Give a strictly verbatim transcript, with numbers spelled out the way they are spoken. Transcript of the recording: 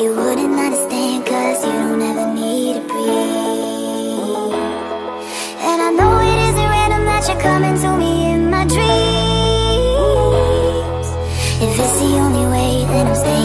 You wouldn't understand, cause you don't ever need to breathe. And I know it isn't random that you're coming to me in my dreams. If it's the only way, then I'm staying.